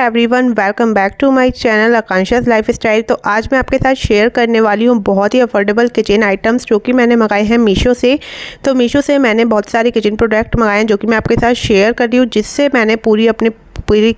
Everyone, welcome back to my channel Akanksha's lifestyle. तो आज मैं आपके साथ शेयर करने वाली हूँ बहुत ही अफोर्डेबल किचन आइटम्स जो कि मैंने मंगाए हैं मीशो से। तो मीशो से मैंने बहुत सारे किचन प्रोडक्ट मंगाए हैं जो कि मैं आपके साथ शेयर कर रही हूँ, जिससे मैंने पूरी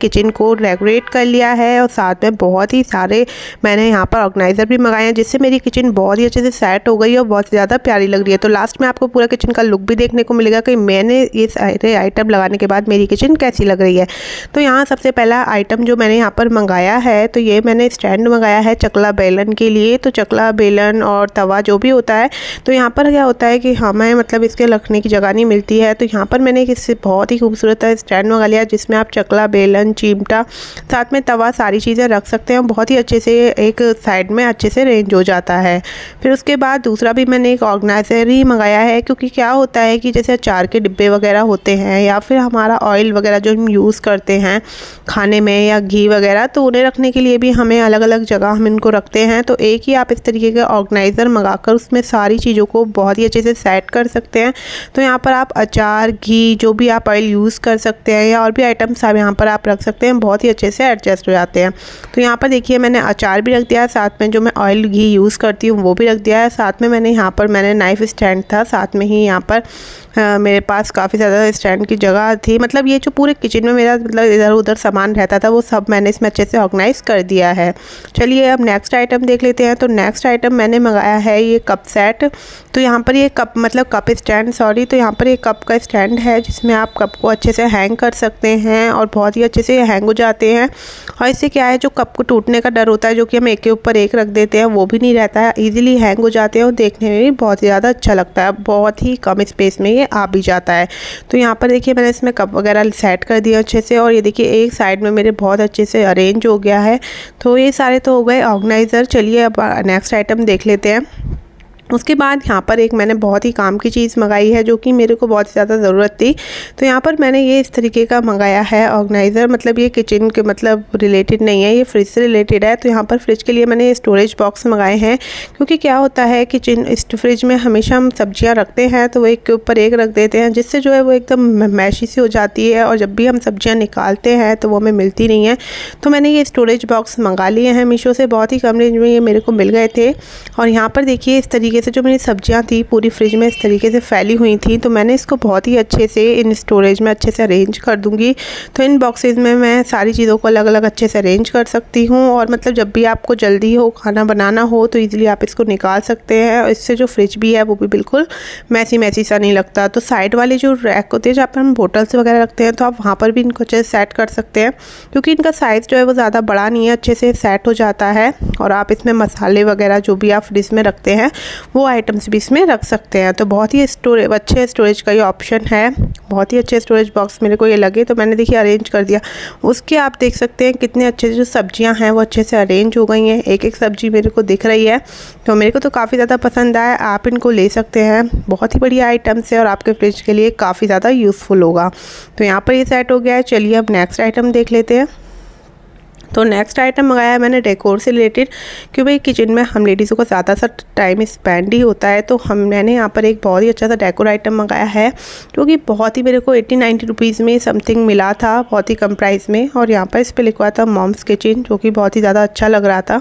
किचन को डेकोरेट कर लिया है। और साथ में बहुत ही सारे मैंने यहाँ पर ऑर्गेनाइज़र भी मंगाए हैं, जिससे मेरी किचन बहुत ही अच्छे से सेट हो गई है और बहुत ज़्यादा प्यारी लग रही है। तो लास्ट में आपको पूरा किचन का लुक भी देखने को मिलेगा कि मैंने ये सारे आइटम लगाने के बाद मेरी किचन कैसी लग रही है। तो यहाँ सबसे पहला आइटम जो मैंने यहाँ पर मंगाया है, तो ये मैंने स्टैंड मंगाया है चकला बेलन के लिए। तो चकला बेलन और तवा जो भी होता है, तो यहाँ पर क्या होता है कि हमें मतलब इसके रखने की जगह नहीं मिलती है। तो यहाँ पर मैंने एक बहुत ही खूबसूरत स्टैंड मंगा लिया, जिसमें आप चकला बेलन, चिमटा, साथ में तवा, सारी चीज़ें रख सकते हैं। बहुत ही अच्छे से एक साइड में अच्छे से रेंज हो जाता है। फिर उसके बाद दूसरा भी मैंने एक ऑर्गेनाइज़र ही मंगाया है, क्योंकि क्या होता है कि जैसे अचार के डिब्बे वगैरह होते हैं या फिर हमारा ऑयल वगैरह जो हम यूज़ करते हैं खाने में या घी वगैरह, तो उन्हें रखने के लिए भी हमें अलग अलग जगह हम इनको रखते हैं। तो एक ही आप इस तरीके का ऑर्गेनाइज़र मंगा कर उसमें सारी चीज़ों को बहुत ही अच्छे से सेट कर सकते हैं। तो यहाँ पर आप अचार, घी, जो भी आप ऑयल यूज़ कर सकते हैं या और भी आइटम सब यहाँ पर आप रख सकते हैं, बहुत ही अच्छे से एडजस्ट हो जाते हैं। तो यहाँ पर देखिए मैंने अचार भी रख दिया है, साथ में जो मैं ऑयल घी यूज़ करती हूँ वो भी रख दिया है। साथ में मैंने यहाँ पर मैंने नाइफ स्टैंड था, साथ में ही यहाँ पर मेरे पास काफ़ी ज़्यादा स्टैंड की जगह थी। मतलब ये जो पूरे किचन में मेरा मतलब इधर उधर सामान रहता था वो सब मैंने इसमें अच्छे से ऑर्गेनाइज कर दिया है। चलिए अब नेक्स्ट आइटम देख लेते हैं। तो नेक्स्ट आइटम मैंने मंगाया है ये कप सेट। तो यहाँ पर ये कप मतलब कप स्टैंड, सॉरी, तो यहाँ पर ये कप का स्टैंड है जिसमें आप कप को अच्छे से हैंग कर सकते हैं और बहुत ही अच्छे से हैंग हो जाते हैं। और इससे क्या है, जो कप को टूटने का डर होता है जो कि हम एक के ऊपर एक रख देते हैं, वो भी नहीं रहता है। ईजिली हैंग हो जाते हैं और देखने में भी बहुत ही ज़्यादा अच्छा लगता है। बहुत ही कम स्पेस में ये आ भी जाता है। तो यहाँ पर देखिए मैंने इसमें कप वगैरह सेट कर दिया अच्छे से, और ये देखिए एक साइड में मेरे बहुत अच्छे से अरेंज हो गया है। तो ये सारे तो हो गए ऑर्गेनाइज़र। चलिए अब नेक्स्ट आइटम देख लेते हैं। उसके बाद यहाँ पर एक मैंने बहुत ही काम की चीज़ मंगाई है जो कि मेरे को बहुत ज़्यादा ज़रूरत थी। तो यहाँ पर मैंने ये इस तरीके का मंगाया है ऑर्गेनाइज़र, मतलब ये किचन के मतलब रिलेटेड नहीं है, ये फ्रिज से रिलेटेड है। तो यहाँ पर फ्रिज के लिए मैंने स्टोरेज बॉक्स मंगाए हैं, क्योंकि क्या होता है किचन इस फ्रिज में हमेशा हम सब्जियाँ रखते हैं तो वो एक के ऊपर एक रख देते हैं, जिससे जो है वो एकदम मैशी सी हो जाती है और जब भी हम सब्जियाँ निकालते हैं तो वो हमें मिलती नहीं है। तो मैंने ये स्टोरेज बॉक्स मंगा लिए हैं मीशो से, बहुत ही कम रेंज में ये मेरे को मिल गए थे। और यहाँ पर देखिए इस तरीके से जो मेरी सब्जियां थी पूरी फ्रिज में इस तरीके से फैली हुई थी, तो मैंने इसको बहुत ही अच्छे से इन स्टोरेज में अच्छे से अरेंज कर दूंगी। तो इन बॉक्सेस में मैं सारी चीज़ों को अलग अलग अच्छे से अरेंज कर सकती हूँ, और मतलब जब भी आपको जल्दी हो खाना बनाना हो तो ईज़िली आप इसको निकाल सकते हैं। और इससे जो फ्रिज भी है वो भी बिल्कुल मैसी सा नहीं लगता। तो साइड वाले जो रैक होते हैं जहाँ पर हम बोटल्स वगैरह रखते हैं, तो आप वहाँ पर भी इनको अच्छे से सेट कर सकते हैं, क्योंकि इनका साइज़ जो है वो ज़्यादा बड़ा नहीं है, अच्छे से सेट हो जाता है। और आप इसमें मसाले वगैरह जो भी आप फ्रिज में रखते हैं वो आइटम्स भी इसमें रख सकते हैं। तो बहुत ही अच्छे स्टोरेज का ये ऑप्शन है, बहुत ही अच्छे स्टोरेज बॉक्स मेरे को ये लगे। तो मैंने देखिए अरेंज कर दिया, उसके आप देख सकते हैं कितने अच्छे से जो सब्जियां हैं वो अच्छे से अरेंज हो गई हैं, एक एक सब्जी मेरे को दिख रही है। तो मेरे को तो काफ़ी ज़्यादा पसंद आया, आप इनको ले सकते हैं, बहुत ही बढ़िया आइटम्स है और आपके फ्रिज के लिए काफ़ी ज़्यादा यूज़फुल होगा। तो यहाँ पर ये सेट हो गया है। चलिए अब नेक्स्ट आइटम देख लेते हैं। तो नेक्स्ट आइटम मंगाया है मैंने डेकोर से रिलेटेड, क्योंकि भाई किचन में हम लेडीज़ों का ज़्यादा सा टाइम स्पेंड ही होता है। तो मैंने यहाँ पर एक बहुत ही अच्छा सा डेकोर आइटम मंगाया है, क्योंकि बहुत ही मेरे को 80-90 रुपीज़ में समथिंग मिला था, बहुत ही कम प्राइस में। और यहाँ पर इस पर लिखा था मॉम्स किचन, जो कि बहुत ही ज़्यादा अच्छा लग रहा था।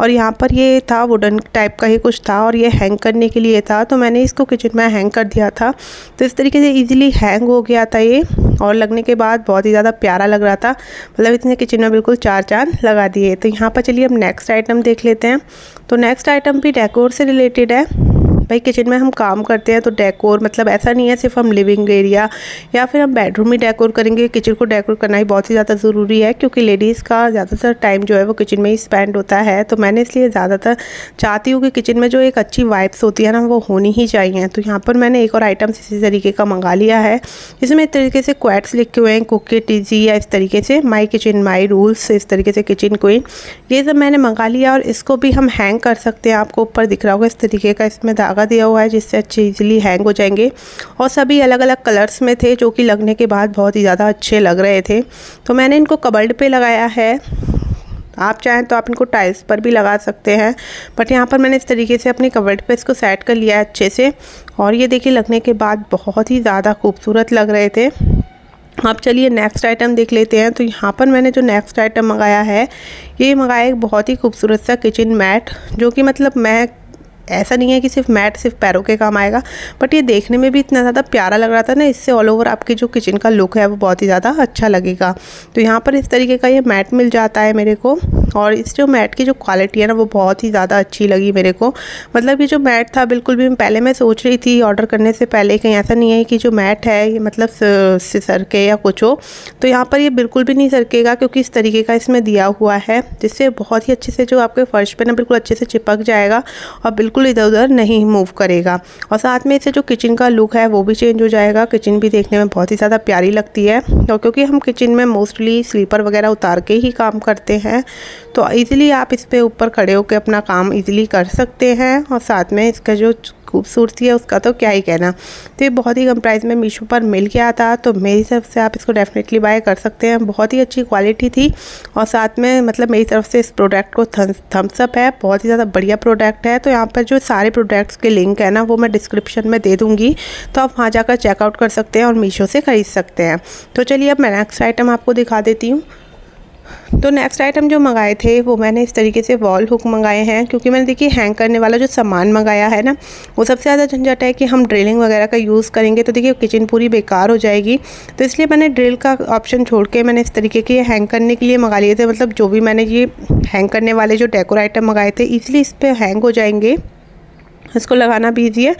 और यहाँ पर ये था वुडन टाइप का ही कुछ था, और ये हैंग करने के लिए था। तो मैंने इसको किचन में हैंग कर दिया था, तो इस तरीके से ईजिली हैंग हो गया था ये, और लगने के बाद बहुत ही ज़्यादा प्यारा लग रहा था। मतलब इसने किचन में बिल्कुल चार चांद लगा दिए। तो यहाँ पर चलिए अब नेक्स्ट आइटम देख लेते हैं। तो नेक्स्ट आइटम भी डेकोर से रिलेटेड है। भाई किचन में हम काम करते हैं तो डेकोर मतलब ऐसा नहीं है सिर्फ हम लिविंग एरिया या फिर हम बेडरूम में डेकोर करेंगे, किचन को डेकोर करना ही बहुत ही ज़्यादा ज़रूरी है, क्योंकि लेडीज़ का ज़्यादातर टाइम जो है वो किचन में ही स्पेंड होता है। तो मैंने इसलिए ज़्यादातर चाहती हूँ कि किचन में जो एक अच्छी वाइब्स होती है ना वो होनी ही चाहिए। तो यहाँ पर मैंने एक और आइटम इसी तरीके का मंगा लिया है, जिसमें इस तरीके से क्वैट्स लिखे हुए हैं, कुक इट इजी, या इस तरीके से माई किचन माई रूल्स, इस तरीके से किचन क्वीन, ये सब मैंने मंगा लिया। और इसको भी हम हैंग कर सकते हैं, आपको ऊपर दिख रहा होगा इस तरीके का इसमें दिया हुआ है, जिससे अच्छे इजीली हैंग हो जाएंगे। और सभी अलग अलग कलर्स में थे, जो कि लगने के बाद बहुत ही ज़्यादा अच्छे लग रहे थे। तो मैंने इनको कबर्ड पे लगाया है, आप चाहें तो आप इनको टाइल्स पर भी लगा सकते हैं, बट यहाँ पर मैंने इस तरीके से अपने कबर्ड पे इसको सेट कर लिया है अच्छे से। और ये देखिए लगने के बाद बहुत ही ज़्यादा खूबसूरत लग रहे थे। आप चलिए नेक्स्ट आइटम देख लेते हैं। तो यहाँ पर मैंने जो नेक्स्ट आइटम मंगाया है, ये मंगाया एक बहुत ही खूबसूरत सा किचन मैट, जो कि मतलब मैं ऐसा नहीं है कि सिर्फ मैट सिर्फ पैरों के काम आएगा, बट ये देखने में भी इतना ज़्यादा प्यारा लग रहा था ना, इससे ऑल ओवर आपके जो किचन का लुक है वो बहुत ही ज़्यादा अच्छा लगेगा। तो यहाँ पर इस तरीके का ये मैट मिल जाता है मेरे को, और इस जो मैट की जो क्वालिटी है ना, वो बहुत ही ज़्यादा अच्छी लगी मेरे को। मतलब ये जो मैट था बिल्कुल भी, पहले मैं सोच रही थी ऑर्डर करने से पहले कहीं ऐसा नहीं है कि जो मैट है ये मतलब सरके या कुछ हो, तो यहाँ पर ये बिल्कुल भी नहीं सरकेगा, क्योंकि इस तरीके का इसमें दिया हुआ है, जिससे बहुत ही अच्छे से जो आपके फर्श पर ना बिल्कुल अच्छे से चिपक जाएगा और बिल्कुल इधर उधर नहीं मूव करेगा। और साथ में इससे जो किचन का लुक है वो भी चेंज हो जाएगा, किचन भी देखने में बहुत ही ज़्यादा प्यारी लगती है। तो क्योंकि हम किचन में मोस्टली स्लीपर वगैरह उतार के ही काम करते हैं, तो इजीली आप इस पे ऊपर खड़े होकर अपना काम इजीली कर सकते हैं, और साथ में इसका जो खूबसूरती है उसका तो क्या ही कहना। तो ये बहुत ही कम प्राइस में मीशो पर मिल गया था, तो मेरी तरफ से आप इसको डेफिनेटली बाय कर सकते हैं। बहुत ही अच्छी क्वालिटी थी, और साथ में मतलब मेरी तरफ से इस प्रोडक्ट को थम्स अप है, बहुत ही ज़्यादा बढ़िया प्रोडक्ट है। तो यहाँ पर जो सारे प्रोडक्ट्स के लिंक है ना, वो मैं डिस्क्रिप्शन में दे दूँगी, तो आप वहाँ जाकर चेकआउट कर सकते हैं और मीशो से ख़रीद सकते हैं। तो चलिए अब मैं नेक्स्ट आइटम आपको दिखा देती हूँ। तो नेक्स्ट आइटम जो मंगाए थे वो मैंने इस तरीके से वॉल हुक मंगाए हैं, क्योंकि मैंने देखिए हैंग करने वाला जो सामान मंगाया है ना, वो सबसे ज़्यादा झंझट है कि हम ड्रिलिंग वगैरह का यूज़ करेंगे तो देखिए किचन पूरी बेकार हो जाएगी। तो इसलिए मैंने ड्रिल का ऑप्शन छोड़ के मैंने इस तरीके के हैंग करने के लिए मंगा लिए थे। मतलब जो भी मैंने ये हैंग करने वाले जो डेकोर आइटम मंगाए थे, इसलिए इस पर हैंग हो जाएंगे, इसको लगाना भी ईजी है,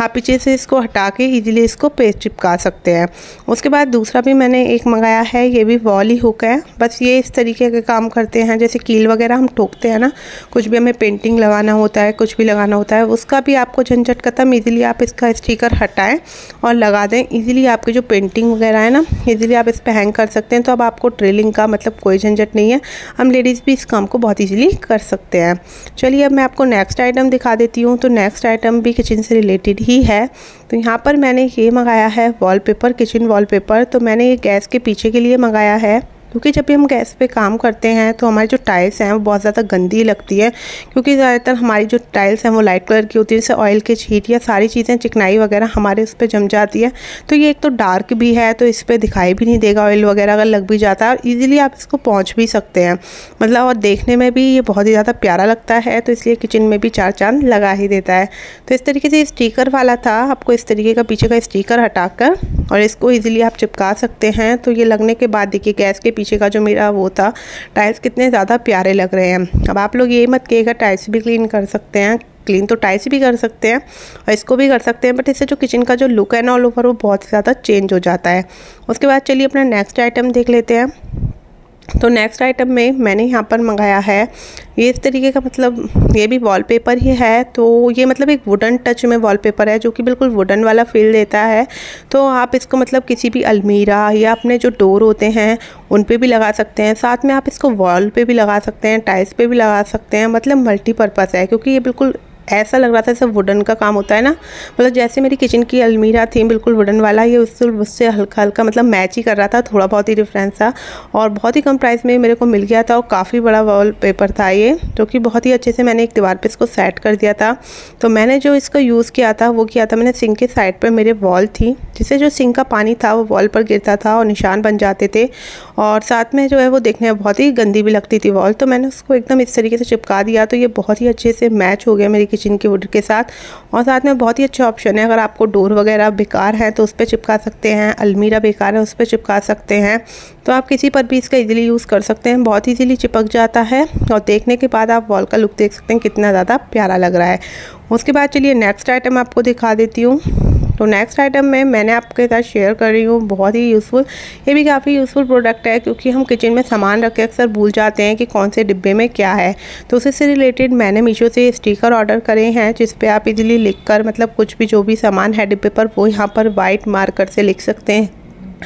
आप पीछे से इसको हटा के ईजिली इसको पेस्ट चिपका सकते हैं। उसके बाद दूसरा भी मैंने एक मंगाया है, ये भी वॉल ही हुक है, बस ये इस तरीके के काम करते हैं जैसे कील वगैरह हम ठोकते हैं ना, कुछ भी हमें पेंटिंग लगाना होता है, कुछ भी लगाना होता है, उसका भी आपको झंझट खत्म। ईजिली आप इसका स्टिकर हटाएँ और लगा दें, ईजिली आपकी जो पेंटिंग वगैरह है ना, ईजिली आप इस पर हैंग कर सकते हैं। तो अब आपको ड्रिलिंग का मतलब कोई झंझट नहीं है, हम लेडीज़ भी इस काम को बहुत ईजिली कर सकते हैं। चलिए अब मैं आपको नेक्स्ट आइटम दिखा देती हूँ। तो नेक्स्ट आइटम भी किचन से रिलेटेड ही है। तो यहाँ पर मैंने ये मंगाया है वॉलपेपर, किचन वॉलपेपर। तो मैंने ये गैस के पीछे के लिए मंगाया है, क्योंकि जब भी हम गैस पे काम करते हैं तो हमारी जो टाइल्स हैं वो बहुत ज़्यादा गंदी लगती है, क्योंकि ज़्यादातर हमारी जो टाइल्स हैं वो लाइट कलर की होती है, जैसे ऑयल के छीट या सारी चीज़ें चिकनाई वगैरह हमारे उस पर जम जाती है। तो ये एक तो डार्क भी है, तो इस पर दिखाई भी नहीं देगा, ऑयल वगैरह अगर लग भी जाता है, और ईजिली आप इसको पोंछ भी सकते हैं, मतलब और देखने में भी ये बहुत ही ज़्यादा प्यारा लगता है। तो इसलिए किचन में भी चार चांद लगा ही देता है। तो इस तरीके से स्टिकर वाला था, आपको इस तरीके का पीछे का स्टिकर हटाकर और इसको ईजिली आप चिपका सकते हैं। तो ये लगने के बाद देखिए गैस के पीछे का जो मेरा वो था टाइल्स कितने ज़्यादा प्यारे लग रहे हैं। अब आप लोग ये मत कहिएगा टाइल्स भी क्लीन कर सकते हैं, क्लीन तो टाइल्स भी कर सकते हैं और इसको भी कर सकते हैं, बट इससे जो किचन का जो लुक है ना ऑल ओवर, वो बहुत ज़्यादा चेंज हो जाता है। उसके बाद चलिए अपना नेक्स्ट आइटम देख लेते हैं। तो नेक्स्ट आइटम में मैंने यहाँ पर मंगाया है ये इस तरीके का, मतलब ये भी वॉलपेपर ही है। तो ये मतलब एक वुडन टच में वॉलपेपर है, जो कि बिल्कुल वुडन वाला फील देता है। तो आप इसको मतलब किसी भी अलमीरा या अपने जो डोर होते हैं उन पे भी लगा सकते हैं, साथ में आप इसको वॉल पे भी लगा सकते हैं, टाइल्स पे भी लगा सकते हैं। मतलब मल्टीपर्पज़ है, क्योंकि ये बिल्कुल ऐसा लग रहा था जैसे वुडन का काम होता है ना, मतलब जैसे मेरी किचन की अलमीरा थी बिल्कुल वुडन वाला, ये उससे हल्का हल्का मतलब मैच ही कर रहा था, थोड़ा बहुत ही डिफरेंस था। और बहुत ही कम प्राइस में मेरे को मिल गया था, और काफ़ी बड़ा वॉलपेपर था ये, जो कि बहुत ही अच्छे से मैंने एक दीवार पे इसको सेट कर दिया था। तो मैंने जो इसका यूज़ किया था वो किया था मैंने सिंक के साइड पर मेरे वॉल थी, जिससे जो सिंक का पानी था वो वॉल पर गिरता था और निशान बन जाते थे, और साथ में जो है वो देखने में बहुत ही गंदी भी लगती थी वॉल। तो मैंने उसको एकदम इस तरीके से चिपका दिया, तो ये बहुत ही अच्छे से मैच हो गया मेरी किचन की वुड के साथ। और साथ में बहुत ही अच्छा ऑप्शन है, अगर आपको डोर वगैरह बेकार है तो उस पर चिपका सकते हैं, अलमीरा बेकार है उस पर चिपका सकते हैं। तो आप किसी पर भी इसका इजीली यूज़ कर सकते हैं, बहुत इजीली चिपक जाता है, और देखने के बाद आप वॉल का लुक देख सकते हैं कितना ज़्यादा प्यारा लग रहा है। उसके बाद चलिए नेक्स्ट आइटम आपको दिखा देती हूँ। तो नेक्स्ट आइटम में मैंने आपके साथ शेयर कर रही हूँ, बहुत ही यूज़फुल, ये भी काफ़ी यूज़फुल प्रोडक्ट है, क्योंकि हम किचन में सामान रख के अक्सर भूल जाते हैं कि कौन से डिब्बे में क्या है। तो उससे रिलेटेड मैंने मीशो से स्टिकर ऑर्डर करे हैं, जिस पे आप इजीली लिखकर मतलब कुछ भी जो भी सामान है डिब्बे पर, वो यहाँ पर वाइट मार्कर से लिख सकते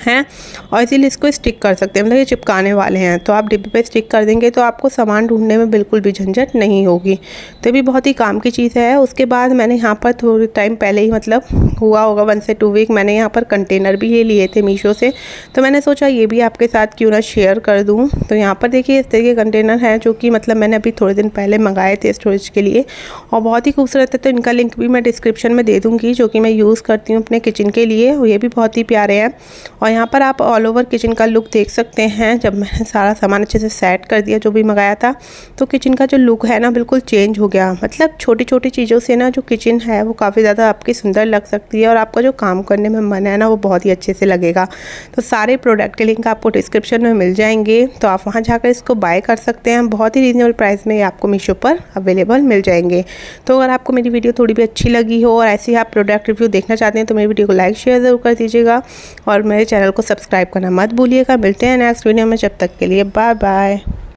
हैं और इसीलिए इसको स्टिक कर सकते हैं, मतलब ये चिपकाने वाले हैं। तो आप डिब्बे पे स्टिक कर देंगे तो आपको सामान ढूंढने में बिल्कुल भी झंझट नहीं होगी। तो भी बहुत ही काम की चीज़ है। उसके बाद मैंने यहाँ पर थोड़े टाइम पहले ही मतलब हुआ होगा 1 से 2 वीक, मैंने यहाँ पर कंटेनर भी ये लिए थे मीशो से, तो मैंने सोचा ये भी आपके साथ क्यों ना शेयर कर दूँ। तो यहाँ पर देखिए इस तरीके कंटेनर हैं, जो कि मतलब मैंने अभी थोड़े दिन पहले मंगाए थे स्टोरेज के लिए, और बहुत ही खूबसूरत है। तो इनका लिंक भी मैं डिस्क्रिप्शन में दे दूँगी, जो कि मैं यूज़ करती हूँ अपने किचन के लिए, और ये भी बहुत ही प्यारे हैं। और यहाँ पर आप ऑल ओवर किचन का लुक देख सकते हैं। जब मैंने सारा सामान अच्छे से सेट कर दिया जो भी मंगाया था, तो किचन का जो लुक है ना बिल्कुल चेंज हो गया। मतलब छोटी छोटी चीज़ों से ना जो किचन है वो काफ़ी ज़्यादा आपकी सुंदर लग सकती है और आपका जो काम करने में मन है ना वो बहुत ही अच्छे से लगेगा। तो सारे प्रोडक्ट के लिंक आपको डिस्क्रिप्शन में मिल जाएंगे, तो आप वहाँ जाकर इसको बाय कर सकते हैं। बहुत ही रीजनेबल प्राइस में आपको मीशो पर अवेलेबल मिल जाएंगे। तो अगर आपको मेरी वीडियो थोड़ी भी अच्छी लगी हो और ऐसे ही आप प्रोडक्ट रिव्यू देखना चाहते हैं तो मेरी वीडियो को लाइक शेयर ज़रूर कर दीजिएगा और मेरे चैनल को सब्सक्राइब करना मत भूलिएगा। मिलते हैं नेक्स्ट वीडियो में, जब तक के लिए बाय बाय।